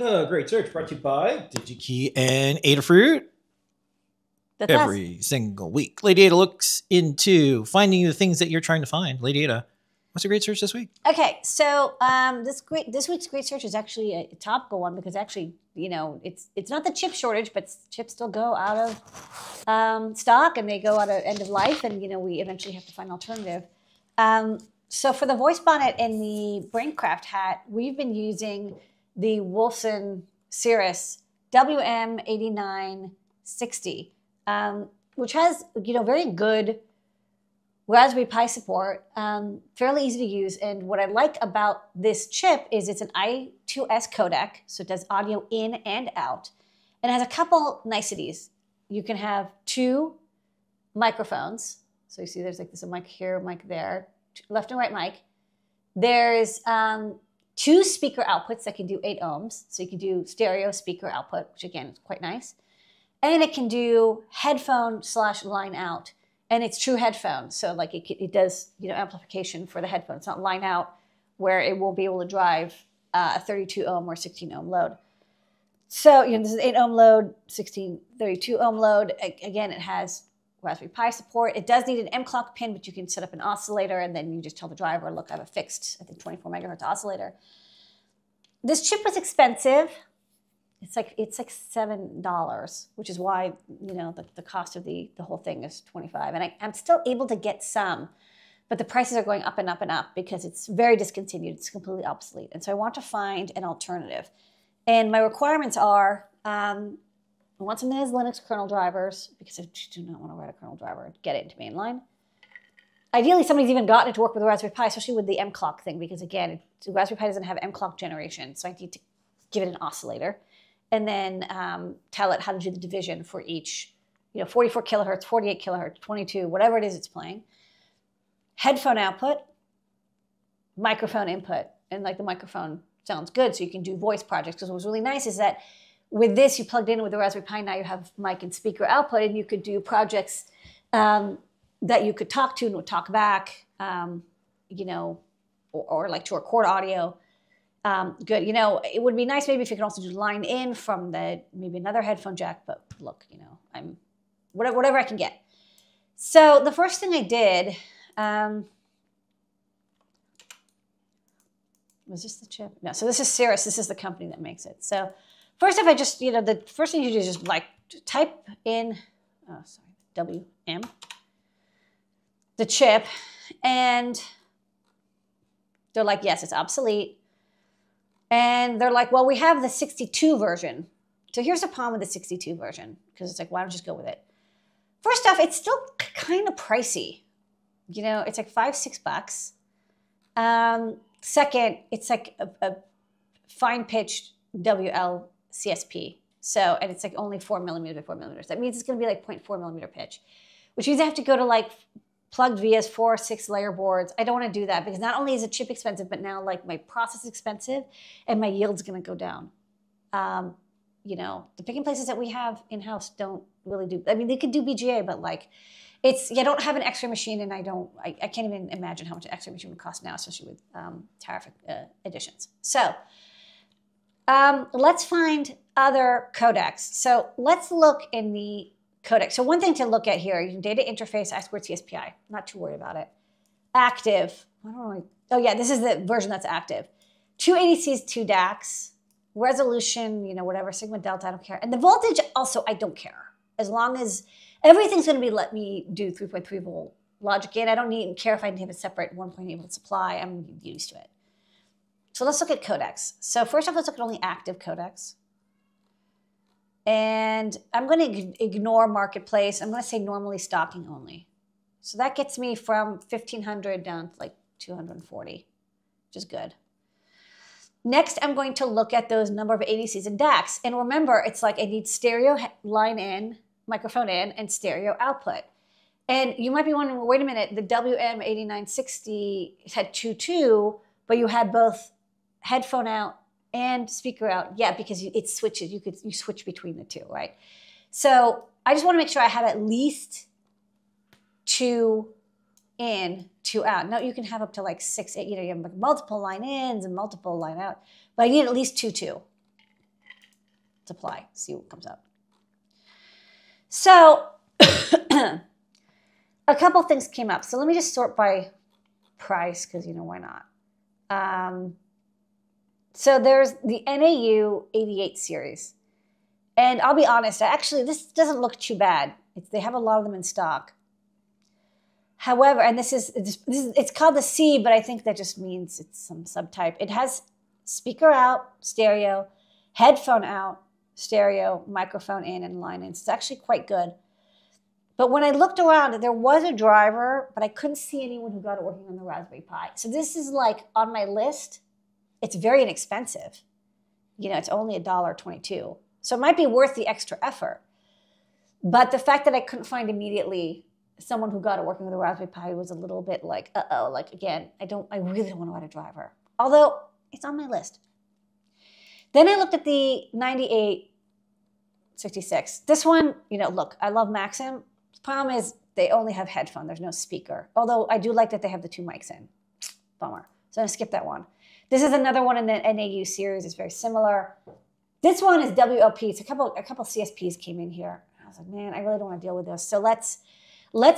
The Great Search brought to you by DigiKey and Adafruit. That's every single week. Lady Ada looks into finding the things that you're trying to find. Lady Ada, what's a great search this week? Okay, so this week's great search is actually a topical one because actually, you know, it's not the chip shortage, but chips still go out of stock and they go out of end of life, and you know we eventually have to find an alternative. So for the voice bonnet and the Braincraft hat, we've been using the Wolfson Cirrus WM8960, which has, you know, very good Raspberry Pi support, fairly easy to use. And what I like about this chip is it's an I2S codec, so it does audio in and out, and it has a couple niceties. You can have two microphones. So you see there's like this a mic here, a mic there, left and right mic. There's two speaker outputs that can do 8 ohms. So you can do stereo speaker output, which again is quite nice. And it can do headphone / line out. And it's true headphones. So like it does, you know, amplification for the headphone. It's not line out where it will be able to drive a 32 ohm or 16 ohm load. So, you know, this is 8 ohm load, 32 ohm load. Again, it has Raspberry Pi support. It does need an M-Clock pin, but you can set up an oscillator and then you just tell the driver, look, I have a fixed, I think 24 megahertz oscillator. This chip was expensive. It's like $7, which is why, you know, the cost of the whole thing is $25. And I'm still able to get some, but the prices are going up and up and up because it's very discontinued. It's completely obsolete. And so I want to find an alternative. And my requirements are, I want something that has Linux kernel drivers because I do not want to write a kernel driver and get it into mainline. Ideally, somebody's even gotten it to work with the Raspberry Pi, especially with the M-Clock thing, because again, Raspberry Pi doesn't have M-Clock generation. So I need to give it an oscillator and then tell it how to do the division for each, you know, 44 kilohertz, 48 kilohertz, 22, whatever it is it's playing. Headphone output, microphone input, and like the microphone sounds good, so you can do voice projects. Because what was really nice is that with this, you plugged in with the Raspberry Pi, now you have mic and speaker output, and you could do projects that you could talk to and would talk back, you know, or like to record audio. Good, you know, it would be nice maybe if you could also do line in from the, maybe another headphone jack, but look, you know, I'm, whatever I can get. So the first thing I did, was this the chip? No, so this is Cirrus, this is the company that makes it. So first if I just, you know, the first thing you do is just like type in, oh, sorry, WM, the chip, and they're like, yes, it's obsolete. And they're like, well, we have the 62 version. So here's the problem with the 62 version, because it's like, why don't you just go with it? First off, it's still kind of pricey. You know, it's like $5, $6. Second, it's like a fine-pitched WL CSP. So, and it's like only 4 millimeters. That means it's going to be like 0.4 millimeter pitch, which means I have to go to like plugged VS4, 6-layer boards. I don't want to do that because not only is the chip expensive, but now like my process is expensive and my yield's going to go down. You know, the picking places that we have in-house don't really do, I mean, they could do BGA, but like it's, I don't have an X-ray machine and I can't even imagine how much an X-ray machine would cost now, especially with tariff additions. So let's find other codecs. So let's look in the codec. So one thing to look at here, you can data interface, I2CSPI, not too worried about it. Active, I don't know, oh yeah, this is the version that's active. 280Cs, 2 DACs, resolution, you know, whatever, sigma delta, I don't care. And the voltage also, I don't care. As long as everything's gonna be, let me do 3.3 volt logic in. I don't need care if I have a separate 1.8 volt supply, I'm used to it. So let's look at codecs. So first off, let's look at only active codecs. And I'm going to ignore marketplace. I'm going to say normally stocking only. So that gets me from 1,500 down to like 240, which is good. Next, I'm going to look at those number of ADCs and DACs. And remember, it's like I need stereo line in, microphone in, and stereo output. And you might be wondering, well, wait a minute, the WM8960 had 2.2, but you had both headphone out and speaker out, yeah, because it switches. You switch between the two, right? So I just want to make sure I have at least 2 in, 2 out. Now you can have up to like 6, 8, you know, you have multiple line ins and multiple line out, but I need at least 2, 2. supply, see what comes out. So a couple things came up. So let me just sort by price because, you know, why not? So there's the NAU88 series. And I'll be honest, actually, this doesn't look too bad. They have a lot of them in stock. However, and this is it's called the C, but I think that just means it's some subtype. It has speaker out, stereo, headphone out, stereo, microphone in and line in. So it's actually quite good. But when I looked around, there was a driver, but I couldn't see anyone who got it working on the Raspberry Pi. So this is like on my list. It's very inexpensive. You know, it's only $1.22. So it might be worth the extra effort. But the fact that I couldn't find immediately someone who got it working with a Raspberry Pi was a little bit like, uh-oh, like again, I really don't want to add a driver. Although it's on my list. Then I looked at the 9866. This one, you know, look, I love Maxim. The problem is they only have headphone. There's no speaker. Although I do like that they have the 2 mics in. Bummer. So I'm going to skip that one. This is another one in the NAU series. It's very similar. This one is WLP. It's a couple CSPs came in here. I was like, man, I really don't want to deal with those. So let's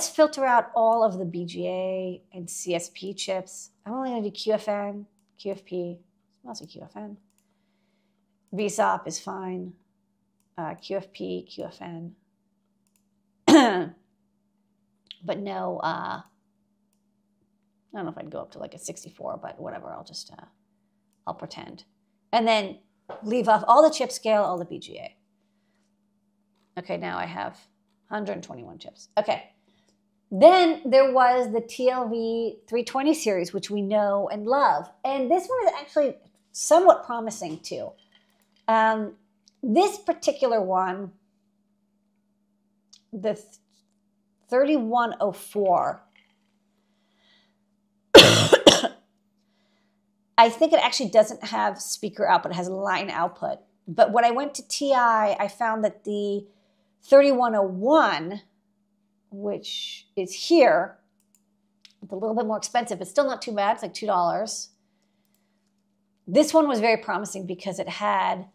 filter out all of the BGA and CSP chips. I'm only going to do QFN, QFP, mostly QFN. VSOP is fine. QFP, QFN. But no, I don't know if I'd go up to like a 64, but whatever. I'll just, I'll pretend. And then leave off all the chip scale, all the BGA. Okay, now I have 121 chips. Okay. Then there was the TLV320 series, which we know and love. And this one is actually somewhat promising too. This particular one, the 3104, I think it actually doesn't have speaker output. It has line output. But when I went to TI, I found that the 3101, which is here, it's a little bit more expensive, but still not too bad. It's like $2. This one was very promising because it had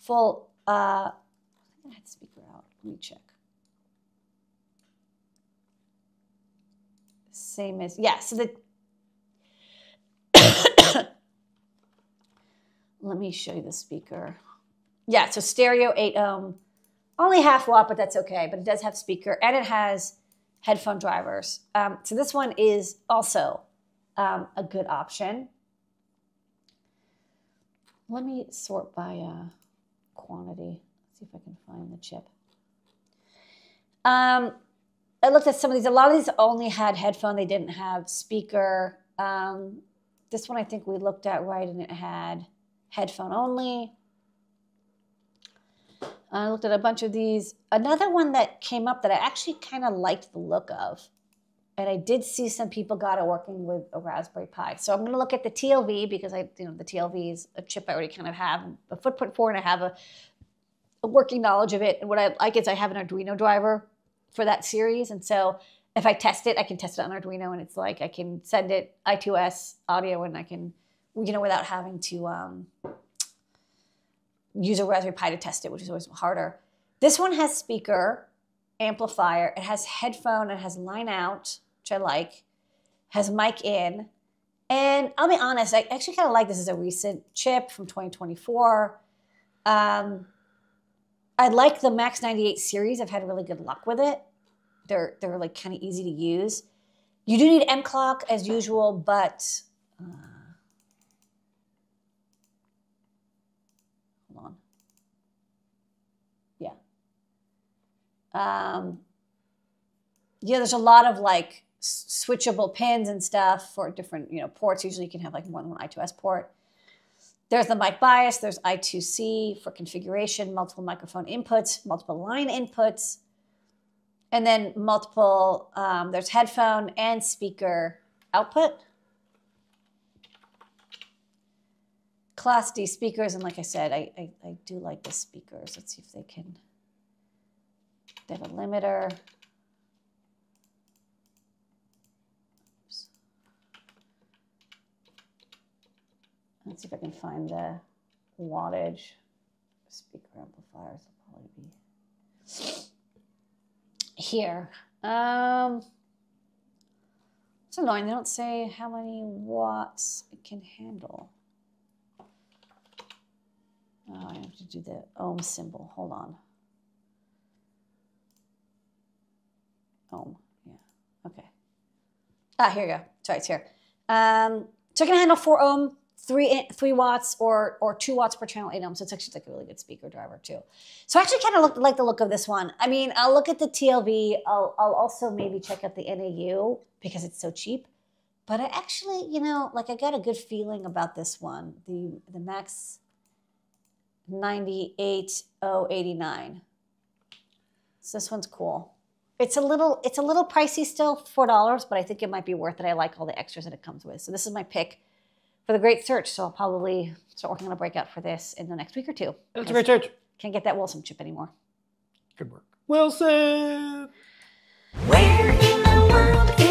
full, I had speaker out. Let me check. Same as, yeah, so the, let me show you the speaker. Yeah, so stereo 8 ohm, only half watt, but that's okay. But it does have speaker and it has headphone drivers. So this one is also a good option. Let me sort by quantity. Let's see if I can find the chip. I looked at some of these. A lot of these only had headphone. They didn't have speaker. This one I think we looked at, right, and it had headphone only. I looked at a bunch of these. Another one that came up that I actually kind of liked the look of, and I did see some people got it working with a Raspberry Pi. So I'm going to look at the TLV because the TLV is a chip I already kind of have a footprint for, and I have a working knowledge of it. And what I like is I have an Arduino driver for that series, and so if I test it, I can test it on Arduino, and it's like I can send it I2S audio, and I can, you know, without having to use a Raspberry Pi to test it, which is always harder. This one has speaker, amplifier, it has headphone, it has line out, which I like, has mic in. And I'll be honest, I actually kind of like this as a recent chip from 2024. I like the Max98 series. I've had really good luck with it. They're like kind of easy to use. You do need M-Clock as usual, but... hold on. Yeah. Yeah, there's a lot of like switchable pins and stuff for different, you know, ports. Usually you can have like more than one I2S port. There's the mic bias. There's I2C for configuration, multiple microphone inputs, multiple line inputs. And then multiple, there's headphone and speaker output. Class D speakers, and like I said, I do like the speakers. Let's see if they can, they have a limiter. Oops. Let's see if I can find the wattage. speaker amplifiers will probably be here. It's annoying, they don't say how many watts it can handle. Oh, I have to do the ohm symbol, hold on. Ohm, yeah, okay. Ah, here you go, it's right here. So it can handle 4 ohm, three watts or 2 watts per channel, 8 ohms. So it's actually like a really good speaker driver too. So I actually kind of like the look of this one. I mean, I'll look at the TLV. I'll also maybe check out the NAU because it's so cheap. But I actually, you know, like I got a good feeling about this one, the Max98089. So this one's cool. It's a little pricey still, $4, but I think it might be worth it. I like all the extras that it comes with. So this is my pick for the Great Search, so I'll probably start working on a breakout for this in the next week or two. That's a great search. Can't get that Wolfson chip anymore. Good work, Wilson. Where in the world?